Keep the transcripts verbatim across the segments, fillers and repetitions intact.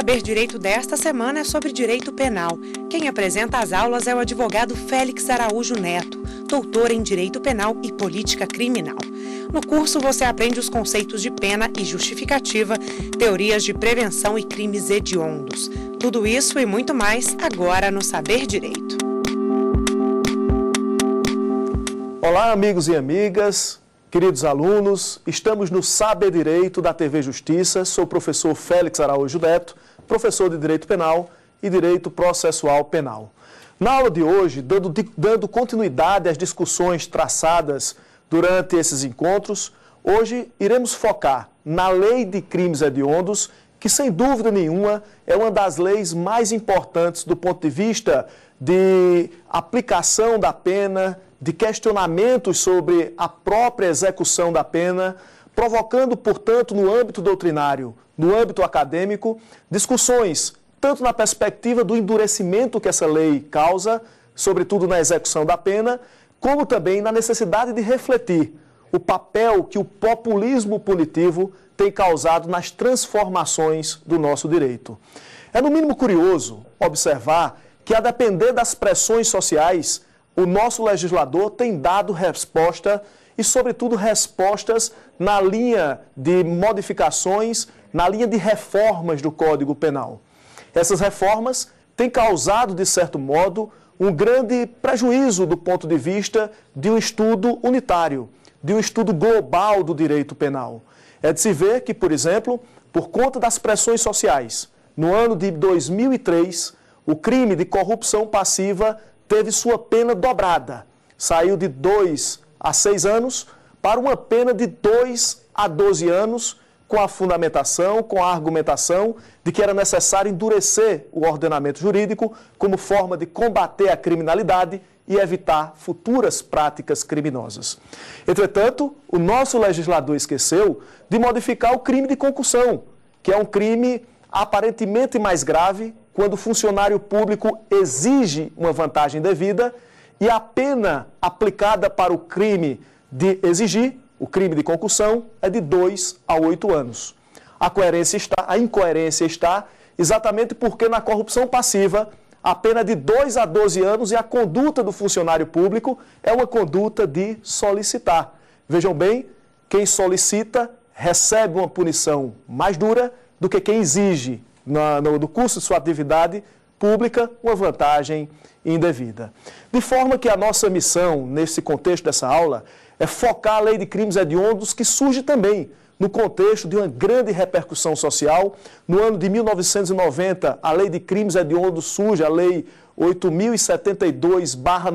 Saber Direito desta semana é sobre direito penal. Quem apresenta as aulas é o advogado Félix Araújo Neto, doutor em Direito Penal e Política Criminal. No curso você aprende os conceitos de pena e justificativa, teorias de prevenção e crimes hediondos. Tudo isso e muito mais agora no Saber Direito. Olá, amigos e amigas, queridos alunos, estamos no Saber Direito da T V Justiça. Sou o professor Félix Araújo Neto, professor de Direito Penal e Direito Processual Penal. Na aula de hoje, dando, dando continuidade às discussões traçadas durante esses encontros, hoje iremos focar na Lei de Crimes Hediondos, que sem dúvida nenhuma é uma das leis mais importantes do ponto de vista de aplicação da pena, de questionamentos sobre a própria execução da pena, provocando, portanto, no âmbito doutrinário, no âmbito acadêmico, discussões tanto na perspectiva do endurecimento que essa lei causa, sobretudo na execução da pena, como também na necessidade de refletir o papel que o populismo punitivo tem causado nas transformações do nosso direito. É no mínimo curioso observar que, a depender das pressões sociais, o nosso legislador tem dado resposta e, sobretudo, respostas na linha de modificações, na linha de reformas do Código Penal. Essas reformas têm causado, de certo modo, um grande prejuízo do ponto de vista de um estudo unitário, de um estudo global do direito penal. É de se ver que, por exemplo, por conta das pressões sociais, no ano de dois mil e três, o crime de corrupção passiva teve sua pena dobrada, saiu de dois a seis anos para uma pena de dois a doze anos, com a fundamentação, com a argumentação de que era necessário endurecer o ordenamento jurídico como forma de combater a criminalidade e evitar futuras práticas criminosas. Entretanto, o nosso legislador esqueceu de modificar o crime de concussão, que é um crime aparentemente mais grave quando o funcionário público exige uma vantagem devida, e a pena aplicada para o crime de exigir, o crime de concussão, é de dois a oito anos. A coerência está, a incoerência está exatamente porque na corrupção passiva a pena é de dois a doze anos e a conduta do funcionário público é uma conduta de solicitar. Vejam bem, quem solicita recebe uma punição mais dura do que quem exige na, no, no curso de sua atividade pública uma vantagem indevida. De forma que a nossa missão, nesse contexto dessa aula, é focar a Lei de Crimes Hediondos, que surge também no contexto de uma grande repercussão social. No ano de mil novecentos e noventa, a Lei de Crimes Hediondos surge, a Lei oito mil e setenta e dois barra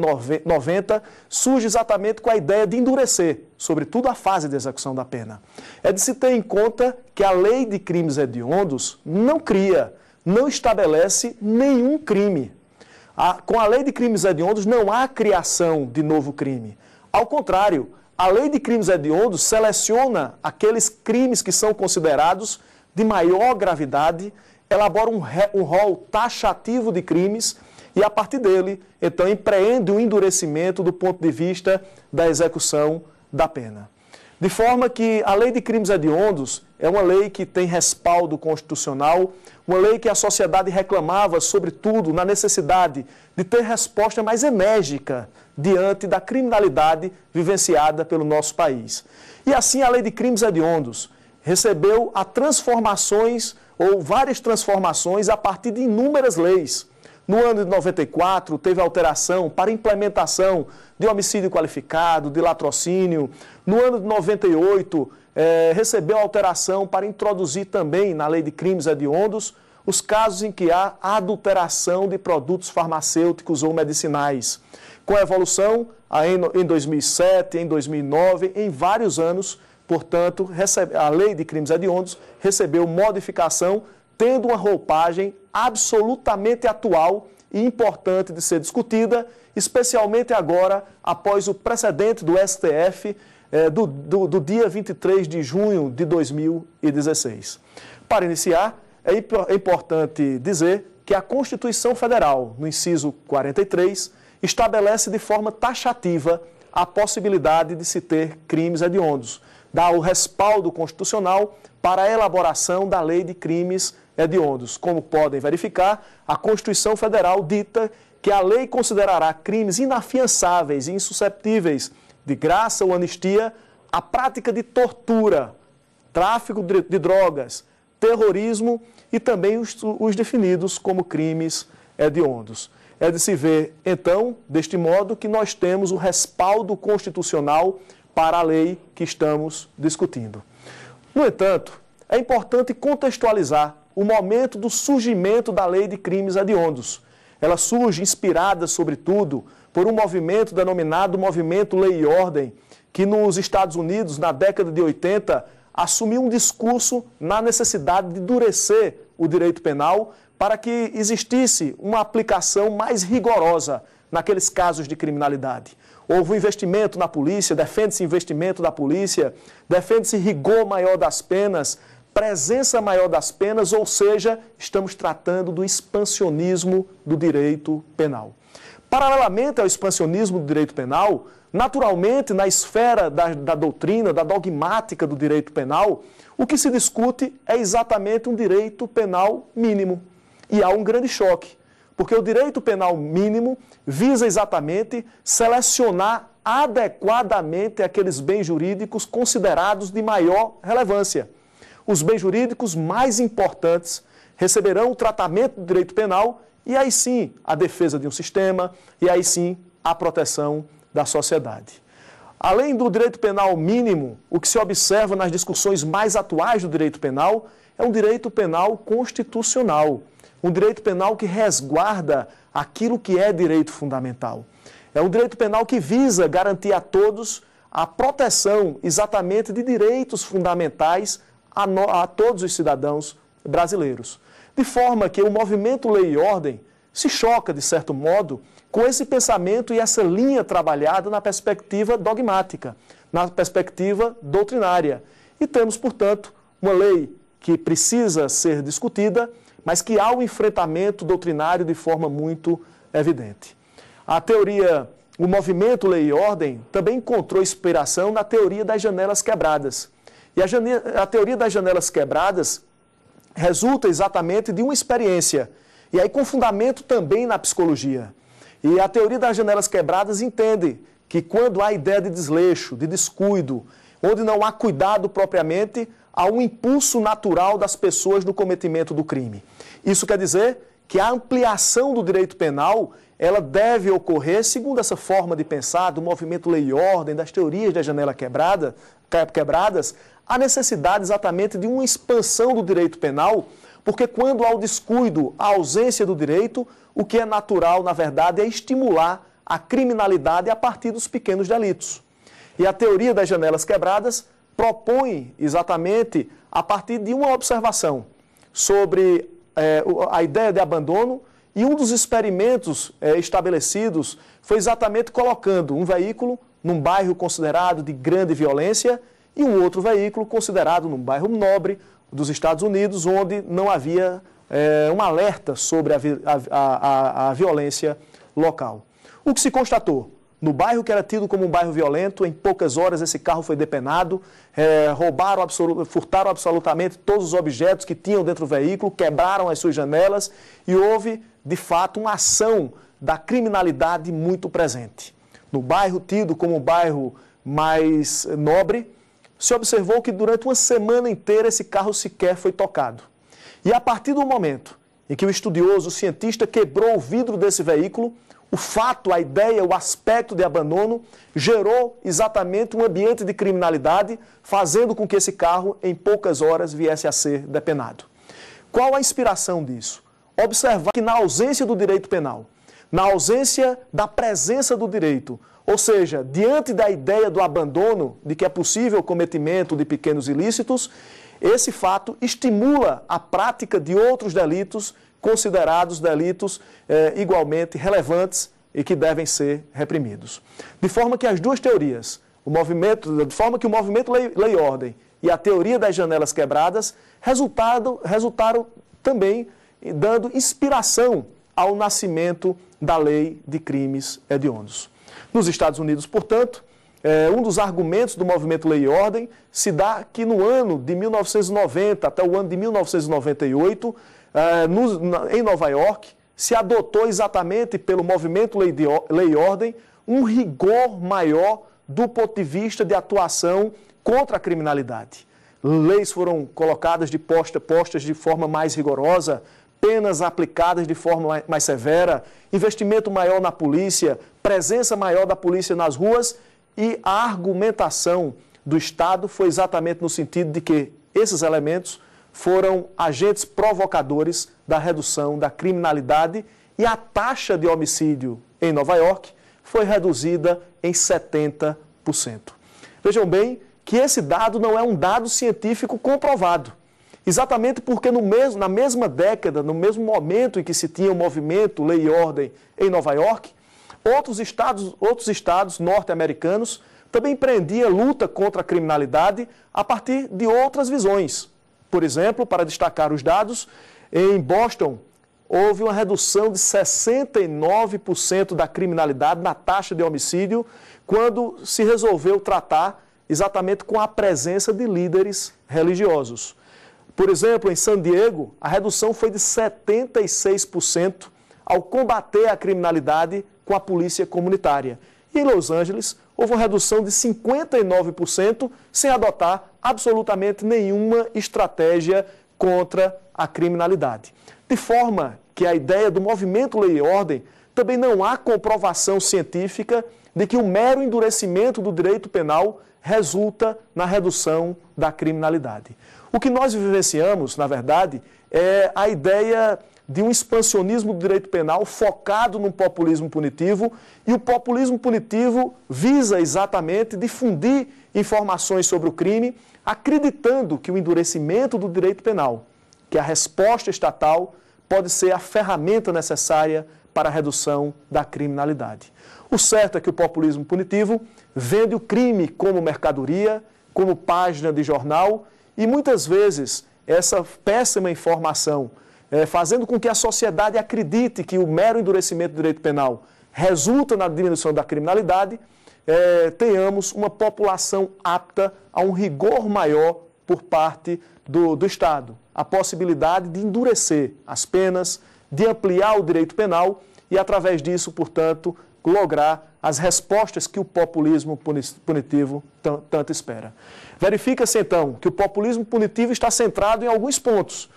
noventa, surge exatamente com a ideia de endurecer, sobretudo, a fase de execução da pena. É de se ter em conta que a Lei de Crimes Hediondos não cria, não estabelece nenhum crime. A, com a Lei de Crimes Hediondos não há criação de novo crime. Ao contrário, a Lei de Crimes Hediondos seleciona aqueles crimes que são considerados de maior gravidade, elabora um, re, um rol taxativo de crimes e, a partir dele, então, empreende o endurecimento do ponto de vista da execução da pena. De forma que a Lei de Crimes Hediondos é uma lei que tem respaldo constitucional, uma lei que a sociedade reclamava, sobretudo, na necessidade de ter resposta mais enérgica diante da criminalidade vivenciada pelo nosso país. E assim a Lei de Crimes Hediondos recebeu a transformações, ou várias transformações, a partir de inúmeras leis. No ano de noventa e quatro, teve alteração para implementação de homicídio qualificado, de latrocínio. No ano de noventa e oito, eh, recebeu alteração para introduzir também na Lei de Crimes Hediondos os casos em que há adulteração de produtos farmacêuticos ou medicinais. Com a evolução, em dois mil e sete, em dois mil e nove, em vários anos, portanto, a Lei de Crimes Hediondos recebeu modificação, tendo uma roupagem absolutamente atual e importante de ser discutida, especialmente agora, após o precedente do S T F eh, do, do, do dia vinte e três de junho de dois mil e dezesseis. Para iniciar, é importante dizer que a Constituição Federal, no inciso quarenta e três, estabelece de forma taxativa a possibilidade de se ter crimes hediondos, dá o respaldo constitucional para a elaboração da Lei de Crimes Hediondos. Como podem verificar, a Constituição Federal dita que a lei considerará crimes inafiançáveis e insusceptíveis de graça ou anistia a prática de tortura, tráfico de drogas, terrorismo e também os, os definidos como crimes hediondos. É de se ver, então, deste modo, que nós temos o respaldo constitucional para a lei que estamos discutindo. No entanto, é importante contextualizar o momento do surgimento da Lei de Crimes Hediondos. Ela surge inspirada, sobretudo, por um movimento denominado Movimento Lei e Ordem, que nos Estados Unidos, na década de oitenta, assumiu um discurso na necessidade de endurecer o direito penal para que existisse uma aplicação mais rigorosa naqueles casos de criminalidade. Houve um investimento na polícia, defende-se investimento da polícia, defende-se rigor maior das penas, presença maior das penas, ou seja, estamos tratando do expansionismo do direito penal. Paralelamente ao expansionismo do direito penal, naturalmente, na esfera da, da doutrina, da dogmática do direito penal, o que se discute é exatamente um direito penal mínimo. E há um grande choque, porque o direito penal mínimo visa exatamente selecionar adequadamente aqueles bens jurídicos considerados de maior relevância. Os bens jurídicos mais importantes receberão o tratamento do direito penal e aí sim a defesa de um sistema e aí sim a proteção da sociedade. Além do direito penal mínimo, o que se observa nas discussões mais atuais do direito penal é um direito penal constitucional, um direito penal que resguarda aquilo que é direito fundamental. É um direito penal que visa garantir a todos a proteção exatamente de direitos fundamentais A, no, a todos os cidadãos brasileiros. De forma que o movimento Lei e Ordem se choca, de certo modo, com esse pensamento e essa linha trabalhada na perspectiva dogmática, na perspectiva doutrinária. E temos, portanto, uma lei que precisa ser discutida, mas que há um enfrentamento doutrinário de forma muito evidente. A teoria, o movimento Lei e Ordem, também encontrou inspiração na teoria das janelas quebradas. E a, a teoria das janelas quebradas resulta exatamente de uma experiência, e aí com fundamento também na psicologia. E a teoria das janelas quebradas entende que quando há ideia de desleixo, de descuido, onde não há cuidado propriamente, há um impulso natural das pessoas no cometimento do crime. Isso quer dizer que a ampliação do direito penal, ela deve ocorrer, segundo essa forma de pensar, do movimento Lei e Ordem, das teorias da janela quebrada, quebradas, há necessidade exatamente de uma expansão do direito penal, porque quando há o descuido, a ausência do direito, o que é natural, na verdade, é estimular a criminalidade a partir dos pequenos delitos. E a teoria das janelas quebradas propõe exatamente a partir de uma observação sobre é, a ideia de abandono, e um dos experimentos é, estabelecidos foi exatamente colocando um veículo num bairro considerado de grande violência e um outro veículo considerado num bairro nobre dos Estados Unidos, onde não havia é, um alerta sobre a, a, a, a violência local. O que se constatou? No bairro que era tido como um bairro violento, em poucas horas esse carro foi depenado, é, roubaram, absolu- furtaram absolutamente todos os objetos que tinham dentro do veículo, quebraram as suas janelas e houve, de fato, uma ação da criminalidade muito presente. No bairro tido como um bairro mais nobre, se observou que durante uma semana inteira esse carro sequer foi tocado. E a partir do momento em que o estudioso, o cientista, quebrou o vidro desse veículo, o fato, a ideia, o aspecto de abandono gerou exatamente um ambiente de criminalidade, fazendo com que esse carro, em poucas horas, viesse a ser depenado. Qual a inspiração disso? Observar que na ausência do direito penal, na ausência da presença do direito, ou seja, diante da ideia do abandono, de que é possível o cometimento de pequenos ilícitos, esse fato estimula a prática de outros delitos considerados delitos eh, igualmente relevantes e que devem ser reprimidos. De forma que as duas teorias, o movimento, de forma que o movimento Lei, Lei e Ordem e a teoria das janelas quebradas resultado, resultaram também dando inspiração ao nascimento da Lei de Crimes Hediondos. Nos Estados Unidos, portanto, É, um dos argumentos do Movimento Lei e Ordem se dá que no ano de mil novecentos e noventa até o ano de mil novecentos e noventa e oito, é, no, na, em Nova York, se adotou exatamente pelo Movimento Lei, de, Lei e Ordem um rigor maior do ponto de vista de atuação contra a criminalidade. Leis foram colocadas de posta, postas de forma mais rigorosa, penas aplicadas de forma mais severa, investimento maior na polícia, presença maior da polícia nas ruas, e a argumentação do Estado foi exatamente no sentido de que esses elementos foram agentes provocadores da redução da criminalidade, e a taxa de homicídio em Nova York foi reduzida em setenta por cento. Vejam bem que esse dado não é um dado científico comprovado, exatamente porque no mesmo, na mesma década, no mesmo momento em que se tinha o movimento Lei e Ordem em Nova York, outros estados, outros estados norte-americanos também empreendiam luta contra a criminalidade a partir de outras visões. Por exemplo, para destacar os dados, em Boston houve uma redução de sessenta e nove por cento da criminalidade na taxa de homicídio quando se resolveu tratar exatamente com a presença de líderes religiosos. Por exemplo, em San Diego, a redução foi de setenta e seis por cento ao combater a criminalidade com a polícia comunitária. E em Los Angeles, houve uma redução de cinquenta e nove por cento sem adotar absolutamente nenhuma estratégia contra a criminalidade. De forma que a ideia do movimento Lei e Ordem também não há comprovação científica de que o mero endurecimento do direito penal resulta na redução da criminalidade. O que nós vivenciamos, na verdade, é a ideia de um expansionismo do direito penal focado no populismo punitivo, e o populismo punitivo visa exatamente difundir informações sobre o crime, acreditando que o endurecimento do direito penal, que a resposta estatal, pode ser a ferramenta necessária para a redução da criminalidade. O certo é que o populismo punitivo vende o crime como mercadoria, como página de jornal, e muitas vezes essa péssima informação, É, fazendo com que a sociedade acredite que o mero endurecimento do direito penal resulta na diminuição da criminalidade, é, tenhamos uma população apta a um rigor maior por parte do, do Estado. A possibilidade de endurecer as penas, de ampliar o direito penal e, através disso, portanto, lograr as respostas que o populismo punitivo tanto espera. Verifica-se, então, que o populismo punitivo está centrado em alguns pontos.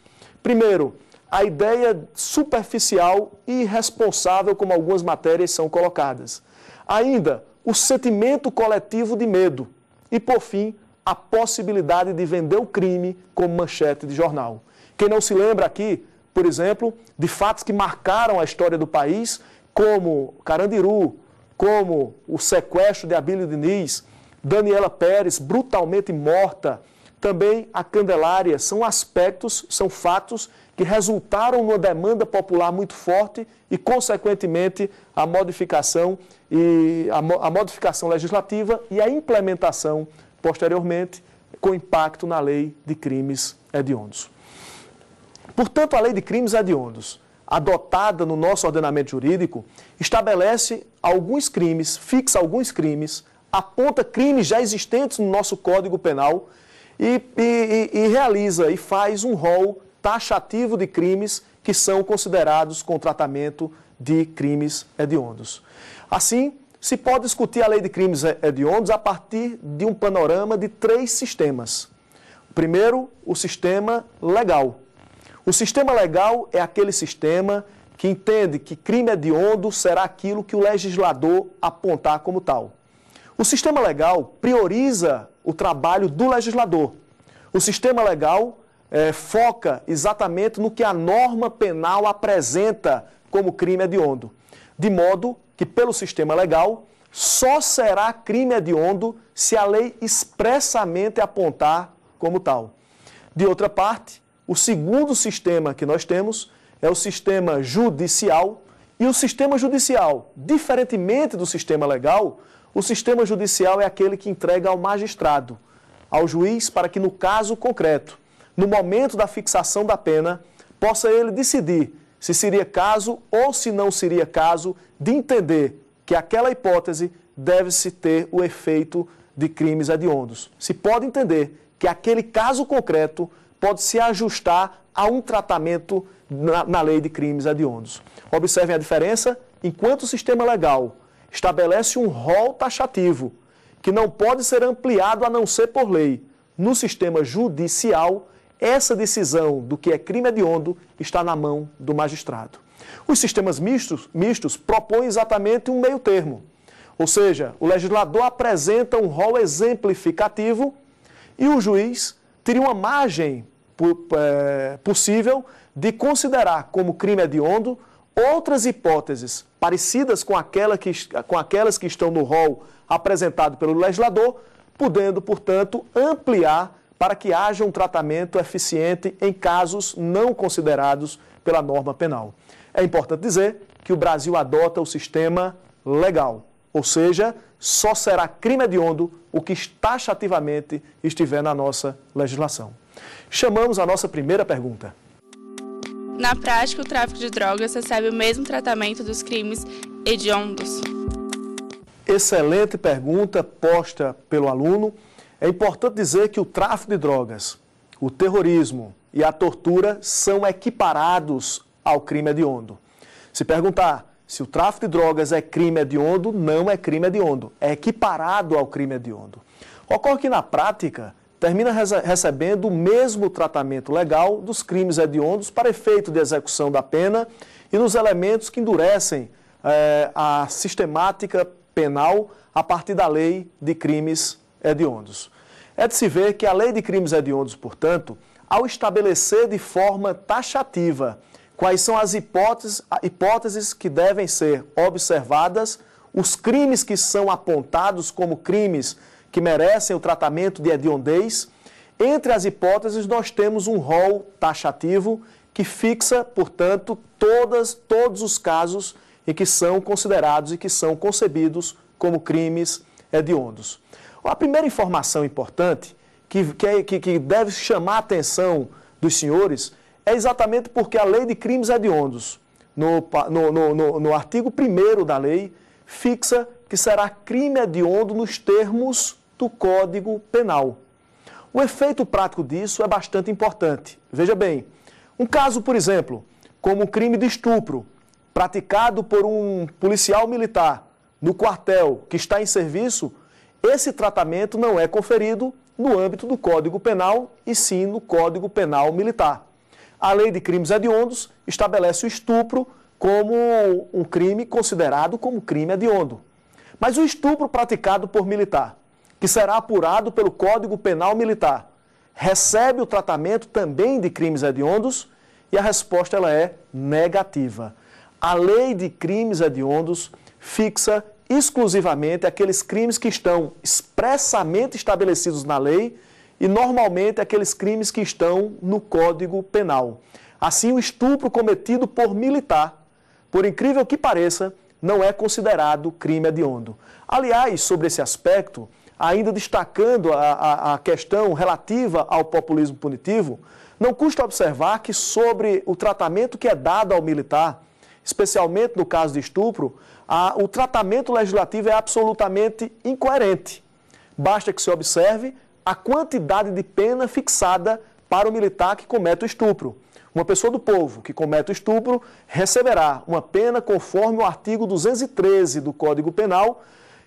Primeiro, a ideia superficial e irresponsável como algumas matérias são colocadas. Ainda, o sentimento coletivo de medo. E, por fim, a possibilidade de vender o crime como manchete de jornal. Quem não se lembra aqui, por exemplo, de fatos que marcaram a história do país, como Carandiru, como o sequestro de Abílio Diniz, Daniela Pérez brutalmente morta, também a Candelária, são aspectos, são fatos que resultaram numa demanda popular muito forte e, consequentemente, a modificação, e a modificação legislativa e a implementação, posteriormente, com impacto na Lei de Crimes Hediondos. Portanto, a Lei de Crimes Hediondos, adotada no nosso ordenamento jurídico, estabelece alguns crimes, fixa alguns crimes, aponta crimes já existentes no nosso Código Penal, E, e, e realiza e faz um rol taxativo de crimes que são considerados com tratamento de crimes hediondos. Assim, se pode discutir a Lei de Crimes Hediondos a partir de um panorama de três sistemas. Primeiro, o sistema legal. O sistema legal é aquele sistema que entende que crime hediondo será aquilo que o legislador apontar como tal. O sistema legal prioriza o trabalho do legislador. O sistema legal eh, foca exatamente no que a norma penal apresenta como crime hediondo, de modo que, pelo sistema legal, só será crime hediondo se a lei expressamente apontar como tal. De outra parte, o segundo sistema que nós temos é o sistema judicial, e o sistema judicial, diferentemente do sistema legal, o sistema judicial é aquele que entrega ao magistrado, ao juiz, para que, no caso concreto, no momento da fixação da pena, possa ele decidir se seria caso ou se não seria caso de entender que aquela hipótese deve-se ter o efeito de crimes hediondos. Se pode entender que aquele caso concreto pode se ajustar a um tratamento na, na lei de crimes hediondos. Observem a diferença. Enquanto o sistema legal estabelece um rol taxativo que não pode ser ampliado a não ser por lei, no sistema judicial, essa decisão do que é crime hediondo está na mão do magistrado. Os sistemas mistos, mistos propõem exatamente um meio termo, ou seja, o legislador apresenta um rol exemplificativo e o juiz teria uma margem possível de considerar como crime hediondo outras hipóteses parecidas com, aquela que, com aquelas que estão no rol apresentado pelo legislador, podendo, portanto, ampliar para que haja um tratamento eficiente em casos não considerados pela norma penal. É importante dizer que o Brasil adota o sistema legal, ou seja, só será crime hediondo o que taxativamente estiver na nossa legislação. Chamamos a nossa primeira pergunta. Na prática, o tráfico de drogas recebe o mesmo tratamento dos crimes hediondos? Excelente pergunta posta pelo aluno. É importante dizer que o tráfico de drogas, o terrorismo e a tortura são equiparados ao crime hediondo. Se perguntar se o tráfico de drogas é crime hediondo, não é crime hediondo, é equiparado ao crime hediondo. Ocorre que na prática termina recebendo o mesmo tratamento legal dos crimes hediondos para efeito de execução da pena e nos elementos que endurecem eh, a sistemática penal a partir da lei de crimes hediondos. É de se ver que a lei de crimes hediondos, portanto, ao estabelecer de forma taxativa quais são as hipóteses, hipóteses que devem ser observadas, os crimes que são apontados como crimes que merecem o tratamento de hediondez, entre as hipóteses nós temos um rol taxativo que fixa, portanto, todas, todos os casos em que são considerados e que são concebidos como crimes hediondos. A primeira informação importante que, que, que deve chamar a atenção dos senhores é exatamente porque a Lei de Crimes Hediondos, no, no, no, no artigo primeiro da lei, fixa que será crime hediondo nos termos do Código Penal. O efeito prático disso é bastante importante. Veja bem, um caso, por exemplo, como o crime de estupro, praticado por um policial militar no quartel que está em serviço, esse tratamento não é conferido no âmbito do Código Penal, e sim no Código Penal Militar. A Lei de Crimes Hediondos estabelece o estupro como um crime considerado como crime hediondo. Mas o estupro praticado por militar, que será apurado pelo Código Penal Militar, recebe o tratamento também de crimes hediondos? E a resposta ela é negativa. A Lei de Crimes Hediondos fixa exclusivamente aqueles crimes que estão expressamente estabelecidos na lei e normalmente aqueles crimes que estão no Código Penal. Assim, o estupro cometido por militar, por incrível que pareça, não é considerado crime hediondo. Aliás, sobre esse aspecto, ainda destacando a, a, a questão relativa ao populismo punitivo, não custa observar que sobre o tratamento que é dado ao militar, especialmente no caso de estupro, a, o tratamento legislativo é absolutamente incoerente. Basta que se observe a quantidade de pena fixada para o militar que comete o estupro. Uma pessoa do povo que comete o estupro receberá uma pena conforme o artigo duzentos e treze do Código Penal.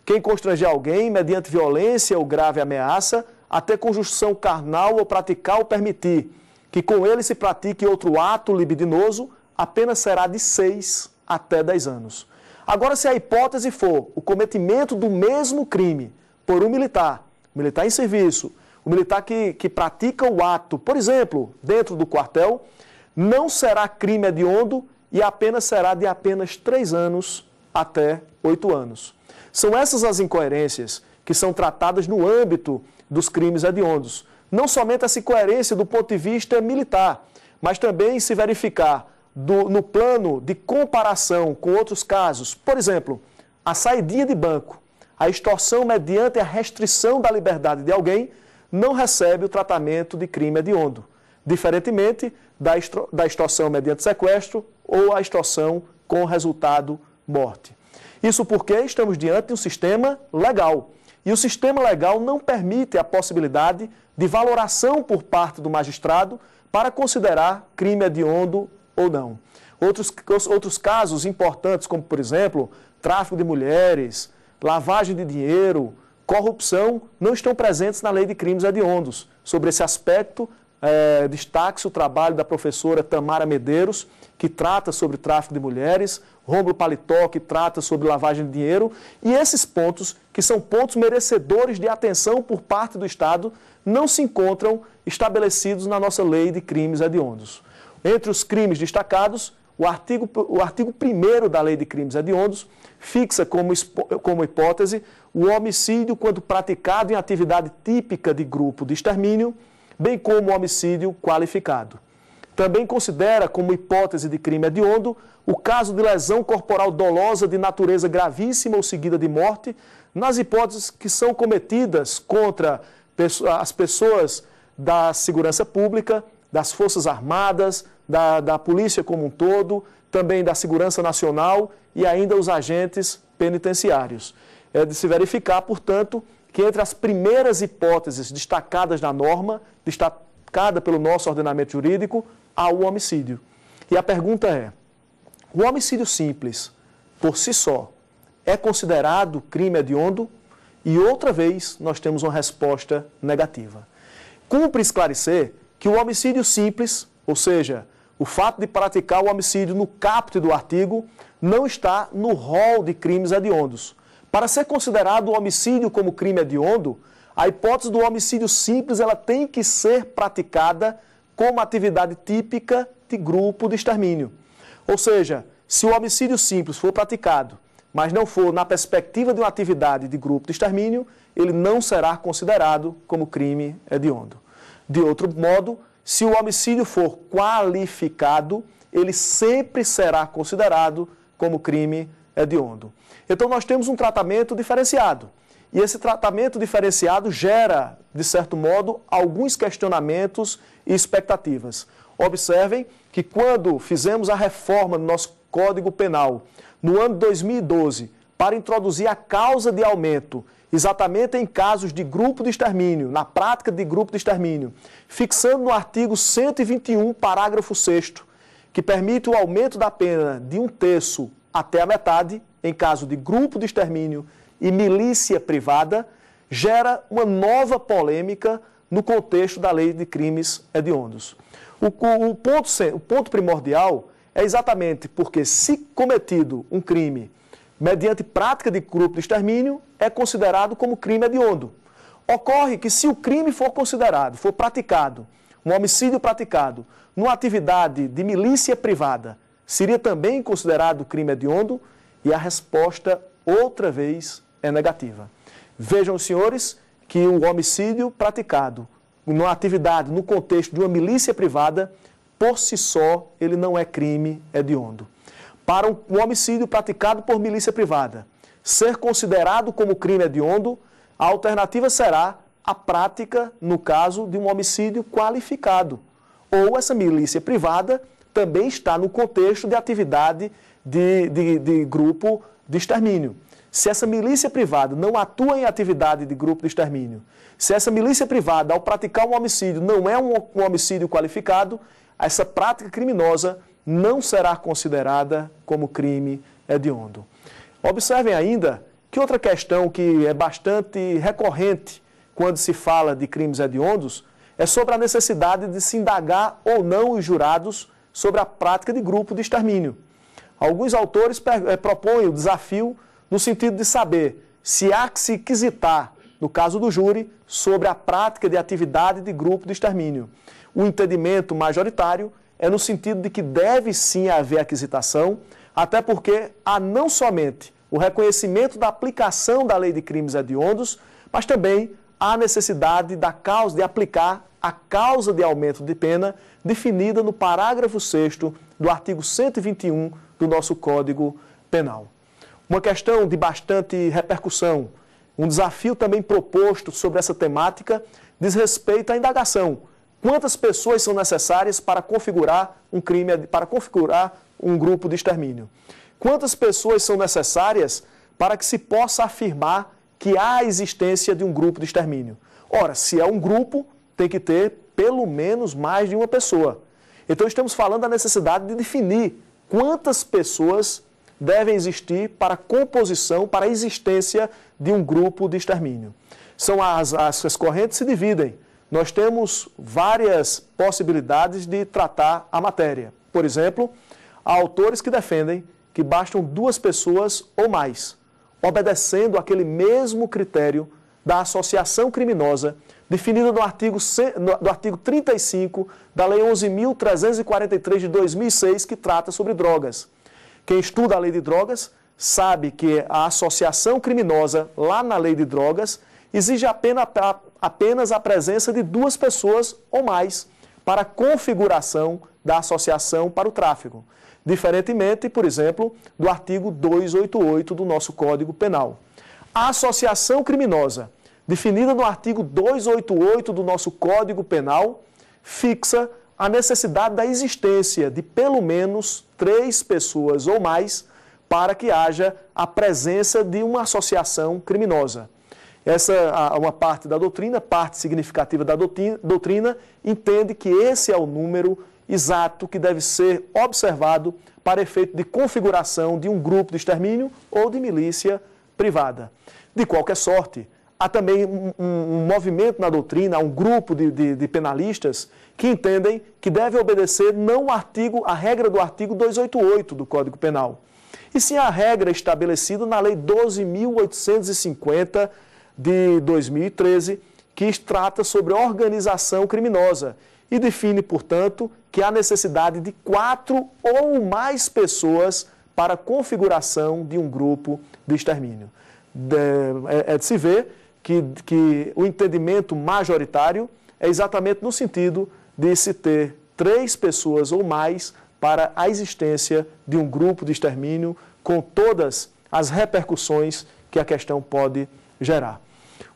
Quem constranger alguém, mediante violência ou grave ameaça, até conjunção carnal ou praticar ou permitir que com ele se pratique outro ato libidinoso, a pena será de seis até dez anos. Agora, se a hipótese for o cometimento do mesmo crime por um militar, militar em serviço, o militar que, que pratica o ato, por exemplo, dentro do quartel, não será crime hediondo e a pena será de apenas três anos até oito anos. São essas as incoerências que são tratadas no âmbito dos crimes hediondos. Não somente essa incoerência do ponto de vista militar, mas também se verificar do, no plano de comparação com outros casos. Por exemplo, a saidinha de banco, a extorsão mediante a restrição da liberdade de alguém, não recebe o tratamento de crime hediondo, diferentemente da extorsão mediante sequestro ou a extorsão com resultado morte. Isso porque estamos diante de um sistema legal. E o sistema legal não permite a possibilidade de valoração por parte do magistrado para considerar crime hediondo ou não. Outros, outros casos importantes, como, por exemplo, tráfico de mulheres, lavagem de dinheiro, corrupção, não estão presentes na Lei de Crimes Hediondos. Sobre esse aspecto, eh, destaque-se o trabalho da professora Tamara Medeiros, que trata sobre tráfico de mulheres, Romulo Palitô, que trata sobre lavagem de dinheiro, e esses pontos, que são pontos merecedores de atenção por parte do Estado, não se encontram estabelecidos na nossa Lei de Crimes Hediondos. Entre os crimes destacados, o artigo, o artigo primeiro da Lei de Crimes Hediondos fixa como, como hipótese o homicídio quando praticado em atividade típica de grupo de extermínio, bem como o homicídio qualificado. Também considera como hipótese de crime hediondo o caso de lesão corporal dolosa de natureza gravíssima ou seguida de morte, nas hipóteses que são cometidas contra as pessoas da segurança pública, das Forças Armadas, Da, da polícia como um todo, também da segurança nacional e ainda os agentes penitenciários. É de se verificar, portanto, que entre as primeiras hipóteses destacadas na norma, destacada pelo nosso ordenamento jurídico, há o homicídio. E a pergunta é, o homicídio simples, por si só, é considerado crime hediondo? E outra vez nós temos uma resposta negativa. Cumpre esclarecer que o homicídio simples, ou seja, o fato de praticar o homicídio no caput do artigo não está no rol de crimes hediondos. Para ser considerado o homicídio como crime hediondo, a hipótese do homicídio simples ela tem que ser praticada como atividade típica de grupo de extermínio. Ou seja, se o homicídio simples for praticado, mas não for na perspectiva de uma atividade de grupo de extermínio, ele não será considerado como crime hediondo. De outro modo, se o homicídio for qualificado, ele sempre será considerado como crime hediondo. Então, nós temos um tratamento diferenciado. E esse tratamento diferenciado gera, de certo modo, alguns questionamentos e expectativas. Observem que quando fizemos a reforma do nosso Código Penal, no ano de dois mil e doze, para introduzir a causa de aumento, exatamente em casos de grupo de extermínio, na prática de grupo de extermínio, fixando no artigo cento e vinte e um, parágrafo sexto, que permite o aumento da pena de um terço até a metade, em caso de grupo de extermínio e milícia privada, gera uma nova polêmica no contexto da Lei de Crimes Hediondos. O, o, ponto, o ponto primordial é exatamente porque, se cometido um crime mediante prática de grupo de extermínio, é considerado como crime hediondo. Ocorre que, se o crime for considerado, for praticado, um homicídio praticado numa atividade de milícia privada, seria também considerado crime hediondo? E a resposta, outra vez, é negativa. Vejam, senhores, que o homicídio praticado numa atividade, no contexto de uma milícia privada, por si só, ele não é crime hediondo. Para o homicídio praticado por milícia privada ser considerado como crime hediondo, a alternativa será a prática, no caso, de um homicídio qualificado. Ou essa milícia privada também está no contexto de atividade de, de, de grupo de extermínio. Se essa milícia privada não atua em atividade de grupo de extermínio, se essa milícia privada, ao praticar um homicídio, não é um, um homicídio qualificado, essa prática criminosa não será considerada como crime hediondo. Observem ainda que outra questão que é bastante recorrente quando se fala de crimes hediondos é sobre a necessidade de se indagar ou não os jurados sobre a prática de grupo de extermínio. Alguns autores propõem o desafio no sentido de saber se há que se quisitar, no caso do júri, sobre a prática de atividade de grupo de extermínio. O entendimento majoritário é no sentido de que deve sim haver a quisitação, até porque há não somente o reconhecimento da aplicação da Lei de Crimes Hediondos, mas também há a necessidade da causa, de aplicar a causa de aumento de pena definida no parágrafo sexto do artigo cento e vinte e um do nosso Código Penal. Uma questão de bastante repercussão, um desafio também proposto sobre essa temática, diz respeito à indagação. Quantas pessoas são necessárias para configurar um crime, para configurar um grupo de extermínio? quantas pessoas são necessárias para que se possa afirmar que há a existência de um grupo de extermínio? Ora, se é um grupo, tem que ter pelo menos mais de uma pessoa. Então, estamos falando da necessidade de definir quantas pessoas devem existir para a composição, para a existência de um grupo de extermínio. São as, as correntes se dividem. Nós temos várias possibilidades de tratar a matéria. Por exemplo, há autores que defendem que bastam duas pessoas ou mais, obedecendo aquele mesmo critério da associação criminosa, definida no artigo, no artigo trinta e cinco da Lei onze mil trezentos e quarenta e três de dois mil e seis, que trata sobre drogas. Quem estuda a Lei de Drogas sabe que a associação criminosa, lá na Lei de Drogas, exige apenas a, apenas a presença de duas pessoas ou mais para a configuração da associação para o tráfico, diferentemente, por exemplo, do artigo duzentos e oitenta e oito do nosso Código Penal. A associação criminosa, definida no artigo duzentos e oitenta e oito do nosso Código Penal, fixa a necessidade da existência de pelo menos três pessoas ou mais para que haja a presença de uma associação criminosa. Essa é uma parte da doutrina, parte significativa da doutrina, entende que esse é o número exato que deve ser observado para efeito de configuração de um grupo de extermínio ou de milícia privada. De qualquer sorte, há também um, um, um movimento na doutrina, há um grupo de, de, de penalistas que entendem que deve obedecer não o artigo, a regra do artigo duzentos e oitenta e oito do Código Penal, e sim a regra estabelecida na Lei doze mil oitocentos e cinquenta, de dois mil e treze, que trata sobre organização criminosa e define, portanto, que há necessidade de quatro ou mais pessoas para a configuração de um grupo de extermínio. De, é, é de se ver que, que o entendimento majoritário é exatamente no sentido de se ter três pessoas ou mais para a existência de um grupo de extermínio, com todas as repercussões que a questão pode gerar.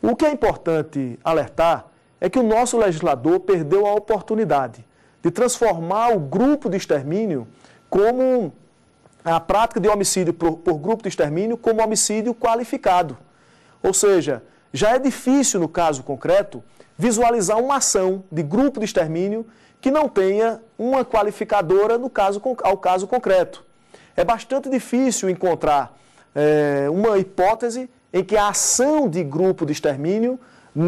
O que é importante alertar é que o nosso legislador perdeu a oportunidade de transformar o grupo de extermínio como a prática de homicídio por, por grupo de extermínio como homicídio qualificado. Ou seja, já é difícil, no caso concreto, visualizar uma ação de grupo de extermínio que não tenha uma qualificadora no caso, ao caso concreto. É bastante difícil encontrar é, uma hipótese em que a ação de grupo de extermínio,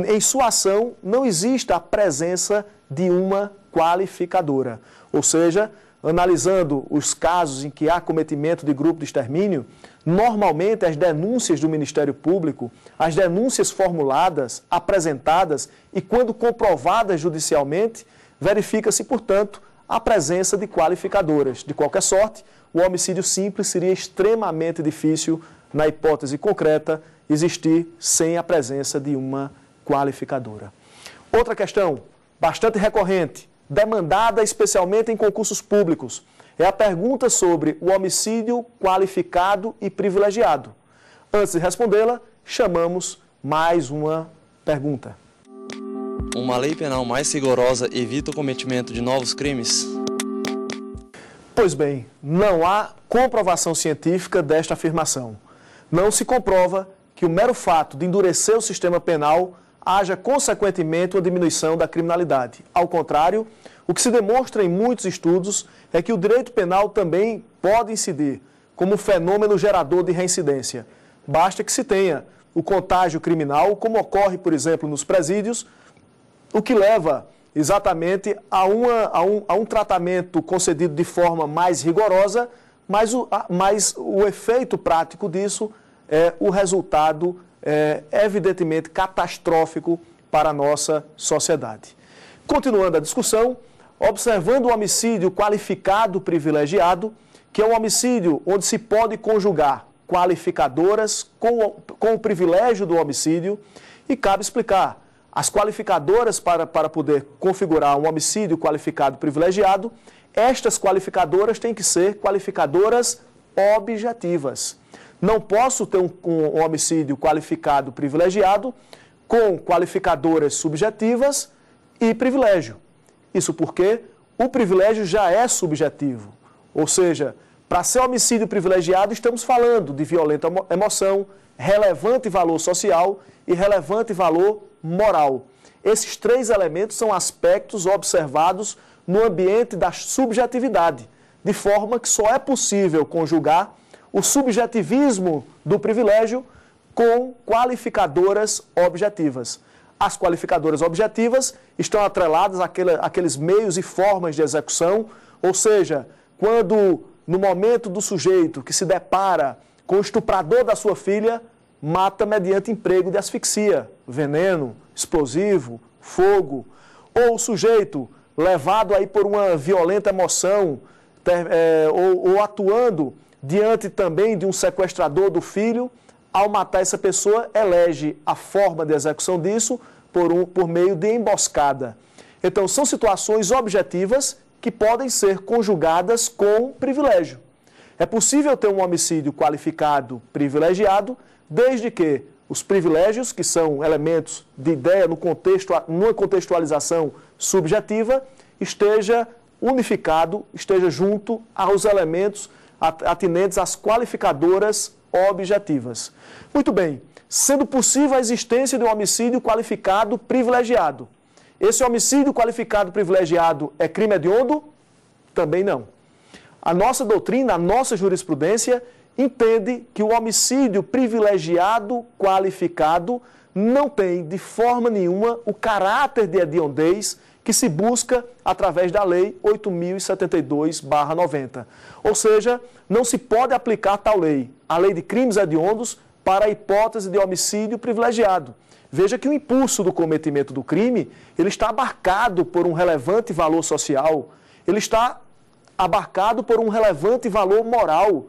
em sua ação, não exista a presença de uma qualificadora. Ou seja, analisando os casos em que há cometimento de grupo de extermínio, normalmente as denúncias do Ministério Público, as denúncias formuladas, apresentadas e quando comprovadas judicialmente, verifica-se, portanto, a presença de qualificadoras. De qualquer sorte, o homicídio simples seria extremamente difícil, na hipótese concreta, existir sem a presença de uma qualificadora. Outra questão bastante recorrente, demandada especialmente em concursos públicos, é a pergunta sobre o homicídio qualificado e privilegiado. Antes de respondê-la, chamamos mais uma pergunta. Uma lei penal mais rigorosa evita o cometimento de novos crimes? Pois bem, não há comprovação científica desta afirmação. Não se comprova que o mero fato de endurecer o sistema penal haja, consequentemente, uma diminuição da criminalidade. Ao contrário, o que se demonstra em muitos estudos é que o direito penal também pode incidir como fenômeno gerador de reincidência. Basta que se tenha o contágio criminal, como ocorre, por exemplo, nos presídios, o que leva exatamente a, uma, a, um, a um tratamento concedido de forma mais rigorosa, mas o, mas o efeito prático disso é o resultado é, evidentemente catastrófico para a nossa sociedade. Continuando a discussão, observando o homicídio qualificado privilegiado, que é um homicídio onde se pode conjugar qualificadoras com o, com o privilégio do homicídio, e cabe explicar, as qualificadoras para, para poder configurar um homicídio qualificado privilegiado, estas qualificadoras têm que ser qualificadoras objetivas. Não posso ter um, um homicídio qualificado privilegiado com qualificadoras subjetivas e privilégio. Isso porque o privilégio já é subjetivo, ou seja, Para ser homicídio privilegiado, estamos falando de violenta emoção, relevante valor social e relevante valor moral. Esses três elementos são aspectos observados no ambiente da subjetividade, de forma que só é possível conjugar o subjetivismo do privilégio com qualificadoras objetivas. As qualificadoras objetivas estão atreladas àquele, àqueles meios e formas de execução, ou seja, quando no momento do sujeito que se depara com o estuprador da sua filha, mata mediante emprego de asfixia, veneno, explosivo, fogo. Ou o sujeito levado aí por uma violenta emoção ter, é, ou, ou atuando diante também de um sequestrador do filho, ao matar essa pessoa, elege a forma de execução disso por, um, por meio de emboscada. Então, são situações objetivas que podem ser conjugadas com privilégio. É possível ter um homicídio qualificado privilegiado, desde que os privilégios, que são elementos de ideia no contexto, numa contextualização subjetiva, esteja unificado, esteja junto aos elementos atinentes às qualificadoras objetivas. Muito bem, sendo possível a existência de um homicídio qualificado privilegiado, esse homicídio qualificado privilegiado é crime hediondo? Também não. A nossa doutrina, a nossa jurisprudência entende que o homicídio privilegiado qualificado não tem de forma nenhuma o caráter de hediondez que se busca através da Lei oito mil e setenta e dois barra noventa. Ou seja, não se pode aplicar tal lei, a Lei de Crimes Hediondos, para a hipótese de homicídio privilegiado. Veja que o impulso do cometimento do crime, ele está abarcado por um relevante valor social, ele está abarcado por um relevante valor moral.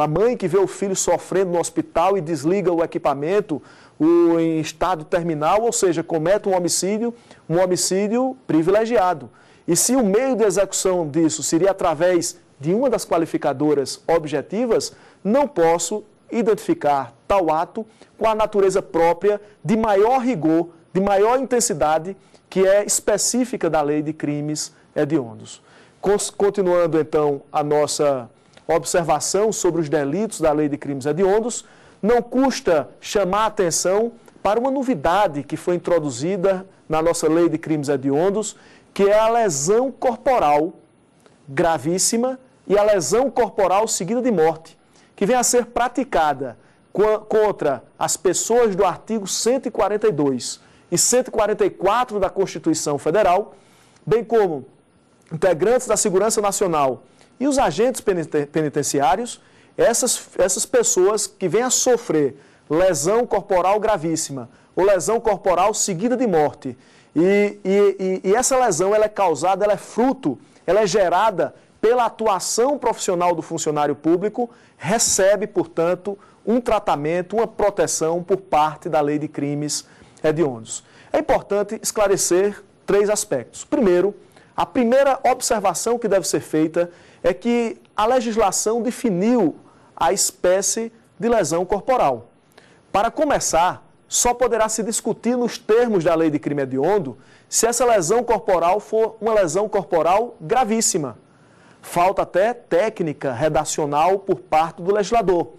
A mãe que vê o filho sofrendo no hospital e desliga o equipamento, o, em estado terminal, ou seja, comete um homicídio, um homicídio privilegiado. E se o meio de execução disso seria através de uma das qualificadoras objetivas, não posso identificar tal ato com a natureza própria de maior rigor, de maior intensidade, que é específica da Lei de Crimes Hediondos. Continuando, então, a nossa observação sobre os delitos da Lei de Crimes Hediondos, não custa chamar a atenção para uma novidade que foi introduzida na nossa Lei de Crimes Hediondos, que é a lesão corporal gravíssima e a lesão corporal seguida de morte, que vem a ser praticada contra as pessoas do artigo cento e quarenta e dois e cento e quarenta e quatro da Constituição Federal, bem como integrantes da Segurança Nacional e os agentes penitenciários, essas, essas pessoas que vêm a sofrer lesão corporal gravíssima ou lesão corporal seguida de morte. E, e, e essa lesão ela é causada, ela é fruto, ela é gerada pela atuação profissional do funcionário público, recebe, portanto, um tratamento, uma proteção por parte da Lei de Crimes Hediondos. É importante esclarecer três aspectos. Primeiro, a primeira observação que deve ser feita é que a legislação definiu a espécie de lesão corporal. Para começar, só poderá se discutir nos termos da Lei de Crime Hediondo se essa lesão corporal for uma lesão corporal gravíssima. Falta até técnica redacional por parte do legislador,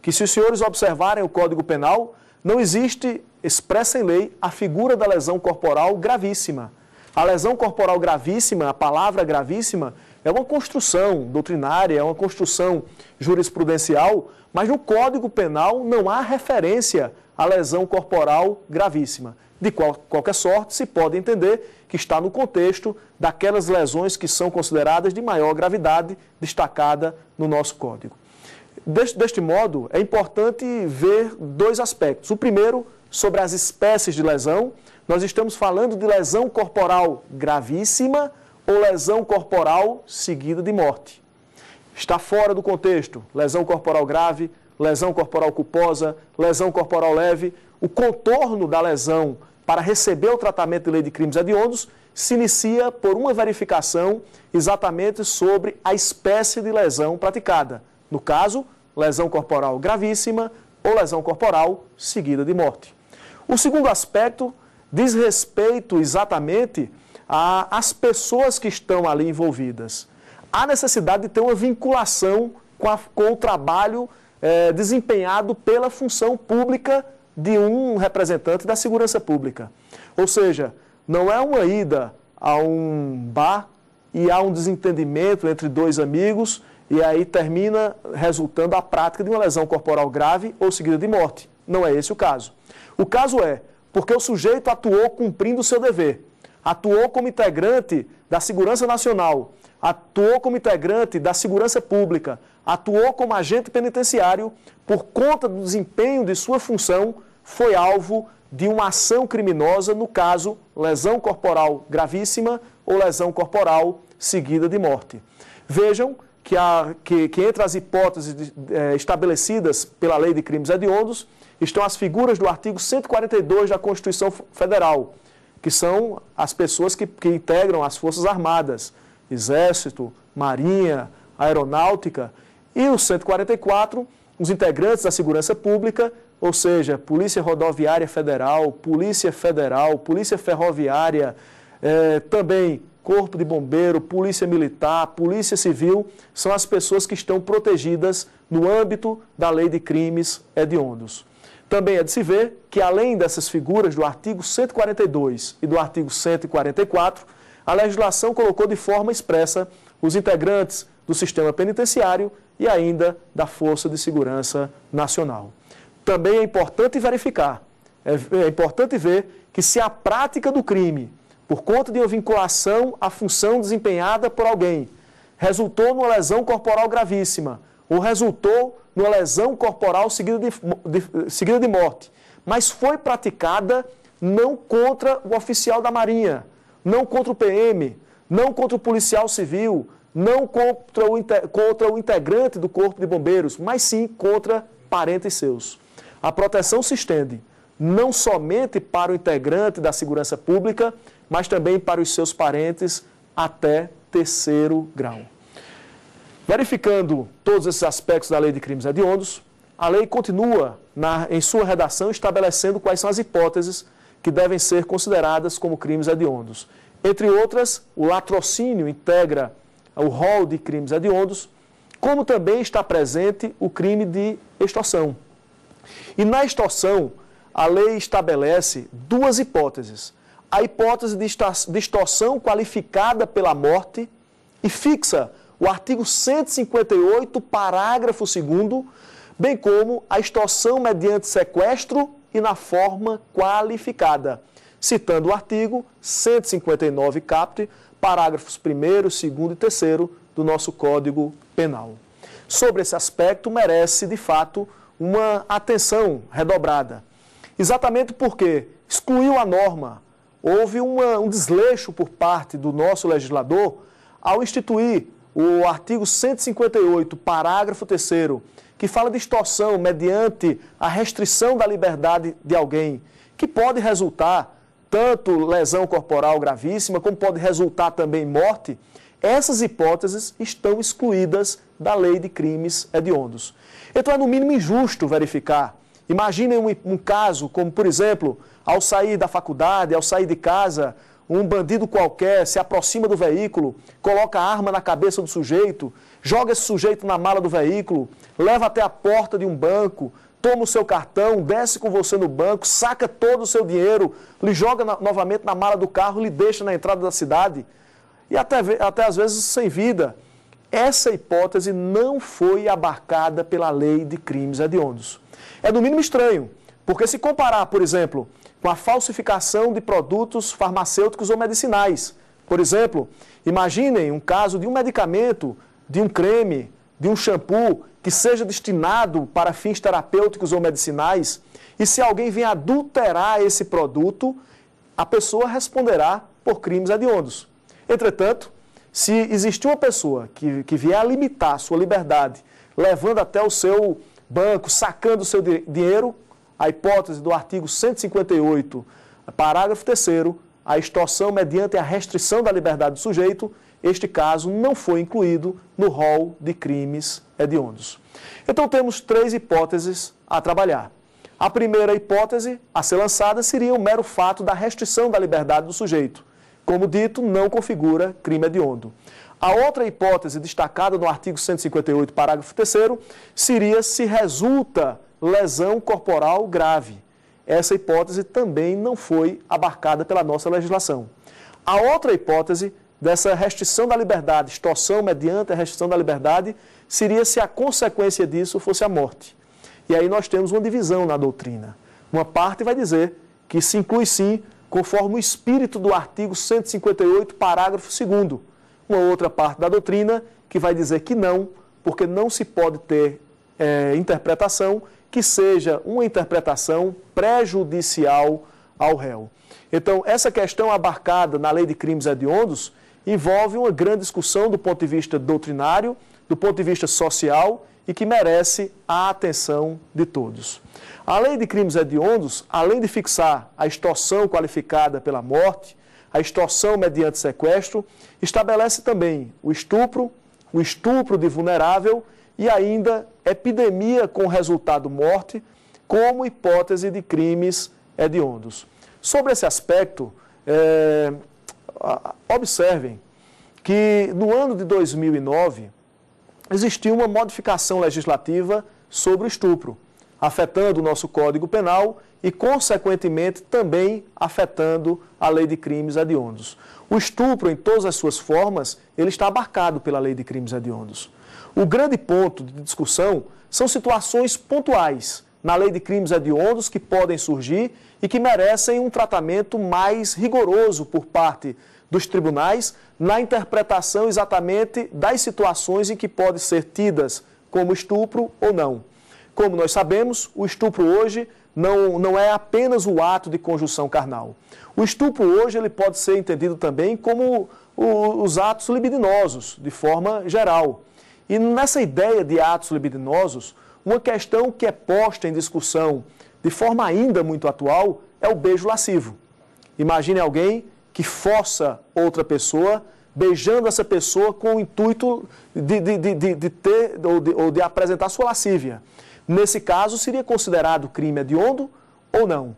que se os senhores observarem o Código Penal, não existe expressa em lei a figura da lesão corporal gravíssima. A lesão corporal gravíssima, a palavra gravíssima, é uma construção doutrinária, é uma construção jurisprudencial, mas no Código Penal não há referência à lesão corporal gravíssima. De qual, qualquer sorte, se pode entender que está no contexto daquelas lesões que são consideradas de maior gravidade, destacada no nosso Código. Deste, deste modo, é importante ver dois aspectos. O primeiro, sobre as espécies de lesão, nós estamos falando de lesão corporal gravíssima ou lesão corporal seguida de morte. Está fora do contexto, lesão corporal grave, lesão corporal culposa, lesão corporal leve. O contorno da lesão para receber o tratamento de Lei de Crimes Hediondos se inicia por uma verificação exatamente sobre a espécie de lesão praticada. No caso, lesão corporal gravíssima ou lesão corporal seguida de morte. O segundo aspecto diz respeito exatamente às pessoas que estão ali envolvidas. há necessidade de ter uma vinculação com, a, com o trabalho é, desempenhado pela função pública de um representante da segurança pública. Ou seja, não é uma ida a um bar e há um desentendimento entre dois amigos e aí termina resultando a prática de uma lesão corporal grave ou seguida de morte. Não é esse o caso. O caso é porque o sujeito atuou cumprindo o seu dever, atuou como integrante da Segurança Nacional, atuou como integrante da Segurança Pública, atuou como agente penitenciário, por conta do desempenho de sua função, foi alvo de uma ação criminosa, no caso, lesão corporal gravíssima ou lesão corporal seguida de morte. Vejam que, a, que, que entre as hipóteses de, eh, estabelecidas pela Lei de Crimes Hediondos, estão as figuras do artigo cento e quarenta e dois da Constituição Federal, que são as pessoas que, que integram as Forças Armadas, Exército, Marinha, Aeronáutica, e o cento e quarenta e quatro, os integrantes da Segurança Pública, ou seja, Polícia Rodoviária Federal, Polícia Federal, Polícia Ferroviária, eh, também Corpo de Bombeiro, Polícia Militar, Polícia Civil, são as pessoas que estão protegidas no âmbito da Lei de Crimes Hediondos. Também é de se ver que, além dessas figuras do artigo cento e quarenta e dois e do artigo cento e quarenta e quatro, a legislação colocou de forma expressa os integrantes do sistema penitenciário e ainda da Força de Segurança Nacional. Também é importante verificar, é importante ver que se a prática do crime, por conta de uma vinculação à função desempenhada por alguém, resultou numa lesão corporal gravíssima ou resultou numa lesão corporal seguida de, de, seguida de morte, mas foi praticada não contra o oficial da Marinha, não contra o P M, não contra o policial civil, não contra o, contra o integrante do Corpo de Bombeiros, mas sim contra parentes seus. A proteção se estende não somente para o integrante da segurança pública, mas também para os seus parentes até terceiro grau. Verificando todos esses aspectos da Lei de Crimes Hediondos, a lei continua, na, em sua redação, estabelecendo quais são as hipóteses que devem ser consideradas como crimes hediondos. Entre outras, o latrocínio integra o rol de crimes hediondos, como também está presente o crime de extorsão. E na extorsão, a lei estabelece duas hipóteses. A hipótese de extorsão qualificada pela morte e fixa o artigo cento e cinquenta e oito, parágrafo segundo, bem como a extorsão mediante sequestro e na forma qualificada, citando o artigo cento e cinquenta e nove, caput, parágrafos primeiro, segundo e terceiro do nosso Código Penal. Sobre esse aspecto, merece, de fato, uma atenção redobrada, exatamente porque excluiu a norma, houve uma, um desleixo por parte do nosso legislador ao instituir o artigo cento e cinquenta e oito, parágrafo terceiro, que fala de extorsão mediante a restrição da liberdade de alguém, que pode resultar tanto lesão corporal gravíssima, como pode resultar também morte, essas hipóteses estão excluídas da Lei de Crimes Hediondos. Então é no mínimo injusto verificar. Imaginem um, um caso como, por exemplo, ao sair da faculdade, ao sair de casa, um bandido qualquer se aproxima do veículo, coloca a arma na cabeça do sujeito, joga esse sujeito na mala do veículo, leva até a porta de um banco, toma o seu cartão, desce com você no banco, saca todo o seu dinheiro, lhe joga na, novamente na mala do carro, lhe deixa na entrada da cidade e até, até às vezes sem vida. Essa hipótese não foi abarcada pela Lei de Crimes Hediondos. É no mínimo estranho, porque se comparar, por exemplo, com a falsificação de produtos farmacêuticos ou medicinais. Por exemplo, imaginem um caso de um medicamento, de um creme, de um shampoo, que seja destinado para fins terapêuticos ou medicinais, e se alguém vem adulterar esse produto, a pessoa responderá por crimes hediondos. Entretanto, se existir uma pessoa que, que vier a limitar a sua liberdade, levando até o seu banco, sacando o seu dinheiro, a hipótese do artigo cento e cinquenta e oito, parágrafo terceiro, a extorsão mediante a restrição da liberdade do sujeito, este caso não foi incluído no rol de crimes hediondos. Então temos três hipóteses a trabalhar. A primeira hipótese a ser lançada seria o mero fato da restrição da liberdade do sujeito, Como dito, não configura crime hediondo. A outra hipótese destacada no artigo cento e cinquenta e oito, parágrafo terceiro, seria se resulta lesão corporal grave. Essa hipótese também não foi abarcada pela nossa legislação. A outra hipótese dessa restrição da liberdade, extorsão mediante a restrição da liberdade, seria se a consequência disso fosse a morte. E aí nós temos uma divisão na doutrina. Uma parte vai dizer que se inclui sim, conforme o espírito do artigo cento e cinquenta e oito, parágrafo segundo. Uma outra parte da doutrina que vai dizer que não, porque não se pode ter é, interpretação que seja uma interpretação prejudicial ao réu. Então, essa questão abarcada na Lei de Crimes Hediondos envolve uma grande discussão do ponto de vista doutrinário, do ponto de vista social e que merece a atenção de todos. A Lei de Crimes Hediondos, além de fixar a extorsão qualificada pela morte, a extorsão mediante sequestro, estabelece também o estupro, o estupro de vulnerável e ainda epidemia com resultado morte, como hipótese de crimes hediondos. Sobre esse aspecto, é, observem que no ano de dois mil e nove existiu uma modificação legislativa sobre o estupro, afetando o nosso Código Penal e, consequentemente, também afetando a Lei de Crimes Hediondos. O estupro, em todas as suas formas, ele está abarcado pela Lei de Crimes Hediondos. O grande ponto de discussão são situações pontuais na Lei de Crimes Hediondos que podem surgir e que merecem um tratamento mais rigoroso por parte dos tribunais na interpretação exatamente das situações em que podem ser tidas como estupro ou não. Como nós sabemos, o estupro hoje não, não é apenas o ato de conjunção carnal. O estupro hoje ele pode ser entendido também como o, os atos libidinosos, de forma geral. E nessa ideia de atos libidinosos, uma questão que é posta em discussão de forma ainda muito atual é o beijo lascivo. Imagine alguém que força outra pessoa, beijando essa pessoa com o intuito de, de, de, de, de ter ou de, ou de apresentar sua lascívia. Nesse caso, seria considerado crime hediondo ou não?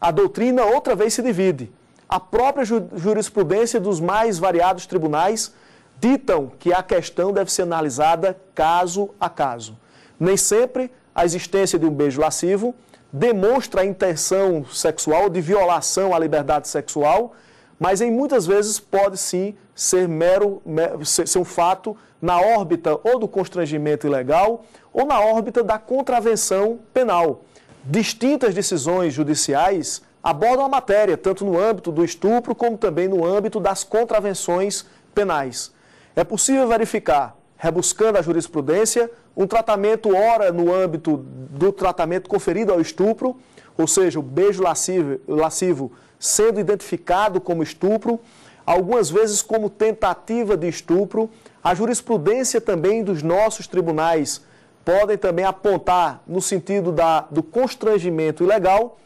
A doutrina outra vez se divide. A própria jurisprudência dos mais variados tribunais ditam que a questão deve ser analisada caso a caso. Nem sempre a existência de um beijo lascivo demonstra a intenção sexual de violação à liberdade sexual, mas em muitas vezes pode sim ser, mero, ser um fato na órbita ou do constrangimento ilegal ou na órbita da contravenção penal. Distintas decisões judiciais abordam a matéria, tanto no âmbito do estupro como também no âmbito das contravenções penais. É possível verificar, rebuscando a jurisprudência, um tratamento ora no âmbito do tratamento conferido ao estupro, ou seja, o beijo lascivo, lascivo sendo identificado como estupro, algumas vezes como tentativa de estupro. A jurisprudência também dos nossos tribunais podem também apontar no sentido da, do constrangimento ilegal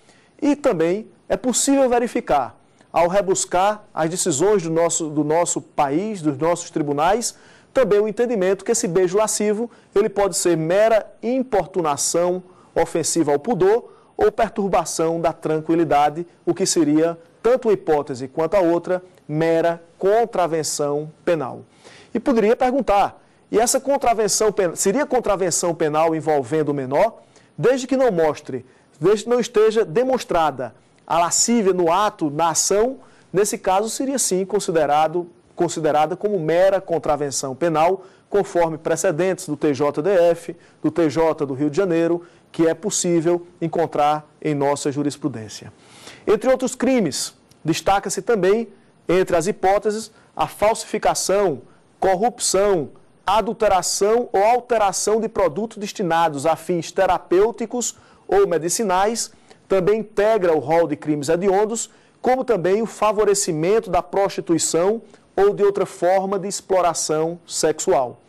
e também é possível verificar, ao rebuscar as decisões do nosso, do nosso país, dos nossos tribunais, também o entendimento que esse beijo lascivo ele pode ser mera importunação ofensiva ao pudor ou perturbação da tranquilidade, o que seria, tanto uma hipótese quanto a outra, mera contravenção penal. E poderia perguntar, e essa contravenção penal, seria contravenção penal envolvendo o menor? Desde que não mostre, desde que não esteja demonstrada a lascívia no ato, na ação, nesse caso seria sim considerado, considerada como mera contravenção penal, conforme precedentes do T J D F, do T J do Rio de Janeiro, que é possível encontrar em nossa jurisprudência. Entre outros crimes, destaca-se também, entre as hipóteses, a falsificação, corrupção, adulteração ou alteração de produtos destinados a fins terapêuticos ou medicinais, também integra o rol de crimes hediondos, como também o favorecimento da prostituição ou de outra forma de exploração sexual.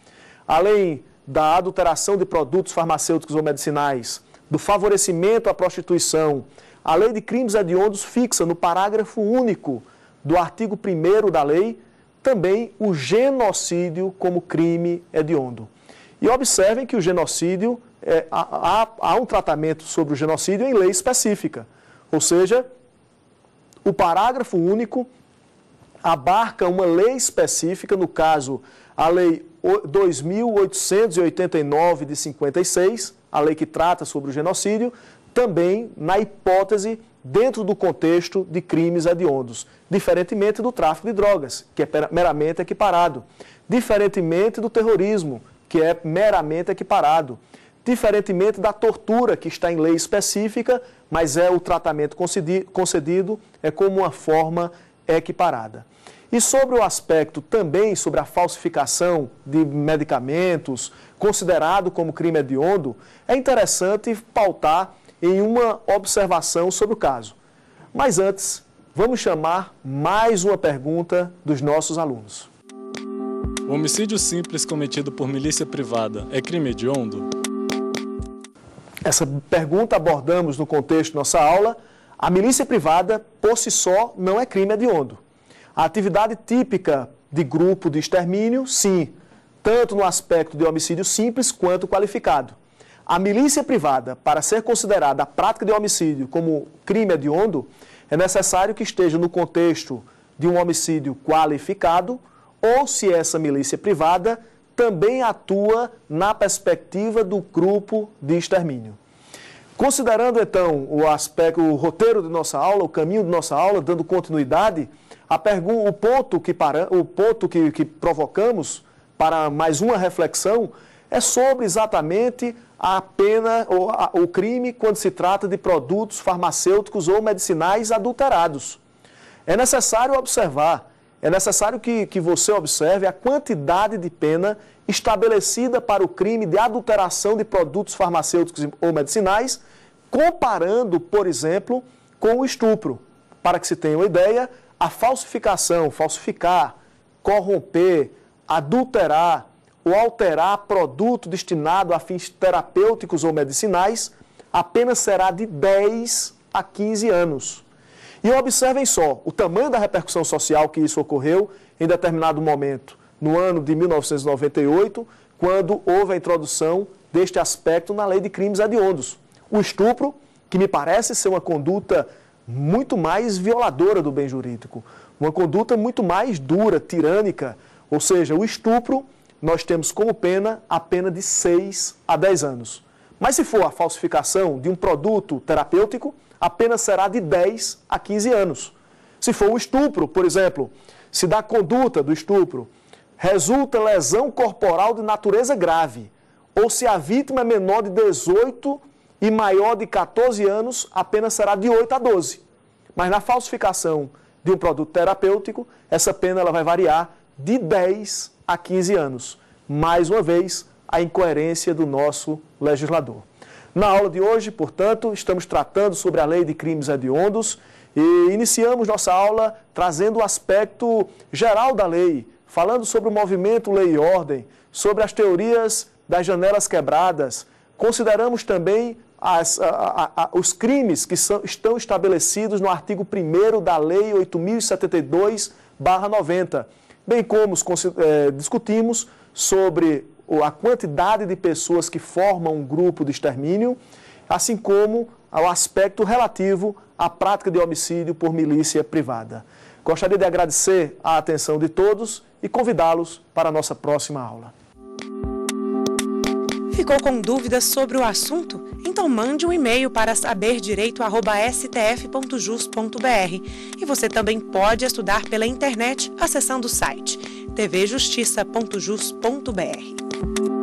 Além da adulteração de produtos farmacêuticos ou medicinais, do favorecimento à prostituição, a Lei de Crimes Hediondos fixa no parágrafo único do artigo primeiro da lei também o genocídio como crime hediondo. E observem que o genocídio, é, há, há um tratamento sobre o genocídio em lei específica, ou seja, o parágrafo único abarca uma lei específica, no caso, a Lei dois mil oitocentos e oitenta e nove de cinquenta e seis, a lei que trata sobre o genocídio, também na hipótese dentro do contexto de crimes hediondos, diferentemente do tráfico de drogas, que é meramente equiparado, diferentemente do terrorismo, que é meramente equiparado, diferentemente da tortura, que está em lei específica, mas é o tratamento concedido, é como uma forma equiparada. E sobre o aspecto também, sobre a falsificação de medicamentos, considerado como crime hediondo, é interessante pautar em uma observação sobre o caso. Mas antes, vamos chamar mais uma pergunta dos nossos alunos. O homicídio simples cometido por milícia privada é crime hediondo? Essa pergunta abordamos no contexto de nossa aula. A milícia privada, por si só, não é crime hediondo. A atividade típica de grupo de extermínio, sim, tanto no aspecto de homicídio simples quanto qualificado. A milícia privada, para ser considerada a prática de homicídio como crime hediondo, é necessário que esteja no contexto de um homicídio qualificado ou se essa milícia privada também atua na perspectiva do grupo de extermínio. Considerando, então, o aspecto, o roteiro de nossa aula, o caminho de nossa aula, dando continuidade, a pergunta, o ponto, que, para, o ponto que, que provocamos para mais uma reflexão é sobre exatamente a pena ou a, o crime quando se trata de produtos farmacêuticos ou medicinais adulterados. É necessário observar, é necessário que, que você observe a quantidade de pena estabelecida para o crime de adulteração de produtos farmacêuticos ou medicinais, comparando, por exemplo, com o estupro. Para que se tenha uma ideia, a falsificação, falsificar, corromper, adulterar ou alterar produto destinado a fins terapêuticos ou medicinais, a pena será de dez a quinze anos. E observem só, o tamanho da repercussão social que isso ocorreu em determinado momento, no ano de mil novecentos e noventa e oito, quando houve a introdução deste aspecto na Lei de Crimes Hediondos. O estupro, que me parece ser uma conduta muito mais violadora do bem jurídico, uma conduta muito mais dura, tirânica, ou seja, o estupro nós temos como pena a pena de seis a dez anos. Mas se for a falsificação de um produto terapêutico, a pena será de dez a quinze anos. Se for o estupro, por exemplo, se da conduta do estupro resulta lesão corporal de natureza grave, ou se a vítima é menor de dezoito e maior de quatorze anos, a pena será de oito a doze. Mas na falsificação de um produto terapêutico, essa pena ela vai variar de dez a quinze anos. Mais uma vez, a incoerência do nosso legislador. Na aula de hoje, portanto, estamos tratando sobre a Lei de Crimes Hediondos e iniciamos nossa aula trazendo o aspecto geral da lei, falando sobre o movimento Lei e Ordem, sobre as teorias das janelas quebradas. Consideramos também as, a, a, a, os crimes que são, estão estabelecidos no artigo primeiro da Lei oito mil e setenta e dois barra noventa, bem como é, discutimos sobre a quantidade de pessoas que formam um grupo de extermínio, assim como ao aspecto relativo à prática de homicídio por milícia privada. Gostaria de agradecer a atenção de todos e convidá-los para a nossa próxima aula. Ficou com dúvidas sobre o assunto? Então mande um e-mail para saber direito arroba s t f ponto jus ponto b r. E você também pode estudar pela internet acessando o site t v justiça ponto jus ponto b r.